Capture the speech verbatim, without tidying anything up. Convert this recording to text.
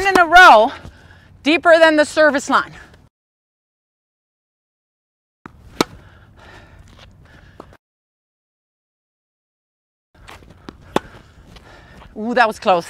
ten in a row, deeper than the service line. Ooh, that was close.